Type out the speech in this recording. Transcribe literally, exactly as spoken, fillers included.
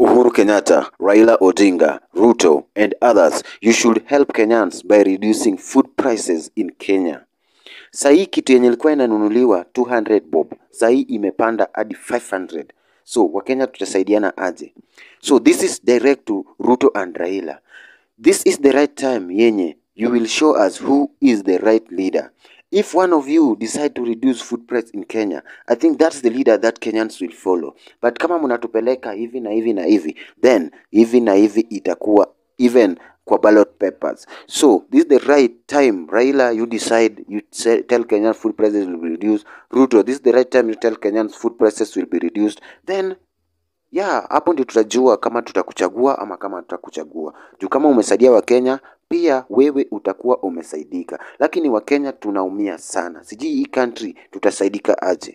Uhuru Kenyatta, Raila Odinga, Ruto, and others, you should help Kenyans by reducing food prices in Kenya. Sahi kitu yenye ilikuwa inanunuliwa two hundred bob, sahi imepanda hadi five hundred. So, Wakenya tutasaidiana aje? So, this is direct to Ruto and Raila. This is the right time, yenye. You will show us who is the right leader. If one of you decide to reduce food price in Kenya, I think that's the leader that Kenyans will follow. But kama munatupeleka hivi na hivi na hivi, then hivi na hivi itakuwa even kwa ballot papers. So, this is the right time. Raila, you decide, you tell Kenyans food prices will be reduced. Ruto, this is the right time you tell Kenyans food prices will be reduced. Then, yeah, hapo ndio tutajua kama tutakuchagua ama kama tutakuchagua. Juu kama umesaidia wa Kenya, pia wewe utakuwa umesaidika. Lakini wa Kenya tunaumia sana. Sijui hii country tutasaidika aje.